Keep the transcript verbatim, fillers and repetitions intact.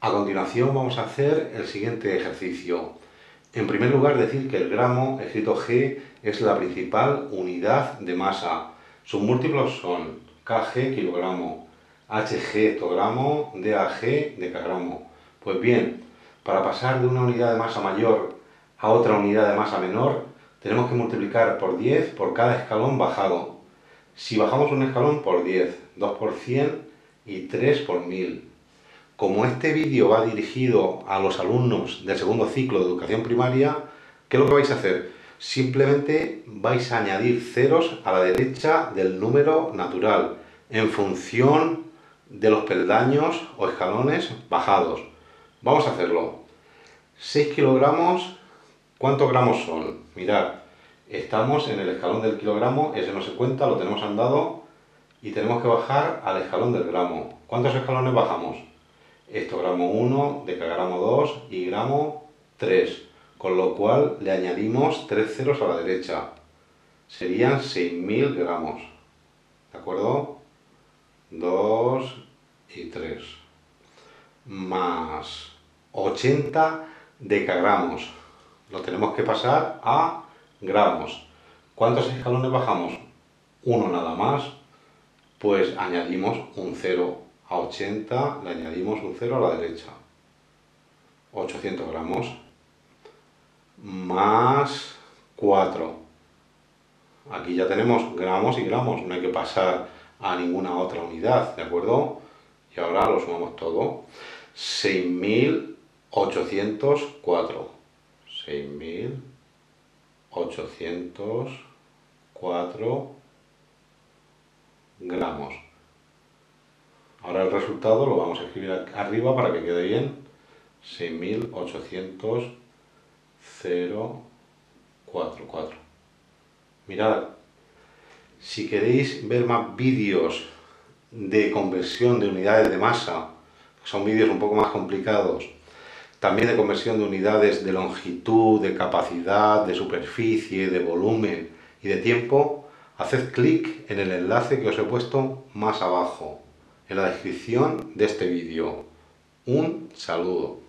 A continuación vamos a hacer el siguiente ejercicio. En primer lugar, decir que el gramo, escrito G, es la principal unidad de masa. Sus múltiplos son kg kilogramo, hg hectogramo, dag decagramo. Pues bien, para pasar de una unidad de masa mayor a otra unidad de masa menor, tenemos que multiplicar por diez por cada escalón bajado. Si bajamos un escalón por diez, dos por cien y tres por mil. Como este vídeo va dirigido a los alumnos del segundo ciclo de educación primaria, ¿qué es lo que vais a hacer? Simplemente vais a añadir ceros a la derecha del número natural, en función de los peldaños o escalones bajados. Vamos a hacerlo. seis kilogramos, ¿cuántos gramos son? Mirad, estamos en el escalón del kilogramo, ese no se cuenta, lo tenemos andado, y tenemos que bajar al escalón del gramo. ¿Cuántos escalones bajamos? Hectogramo uno, decagramo dos y gramo tres. Con lo cual le añadimos tres ceros a la derecha. Serían seis mil gramos. ¿De acuerdo? dos y tres. Más ochenta decagramos. Lo tenemos que pasar a gramos. ¿Cuántos escalones bajamos? Uno nada más. Pues añadimos un cero. A ochenta le añadimos un cero a la derecha. ochocientos gramos. Más cuatro. Aquí ya tenemos gramos y gramos. No hay que pasar a ninguna otra unidad. ¿De acuerdo? Y ahora lo sumamos todo. seis mil ochocientos cuatro. seis mil ochocientos cuatro gramos. Ahora el resultado lo vamos a escribir arriba para que quede bien. seis mil ochocientos cuatro. Mirad, si queréis ver más vídeos de conversión de unidades de masa, son vídeos un poco más complicados, también de conversión de unidades de longitud, de capacidad, de superficie, de volumen y de tiempo, haced clic en el enlace que os he puesto más abajo, en la descripción de este vídeo. Un saludo.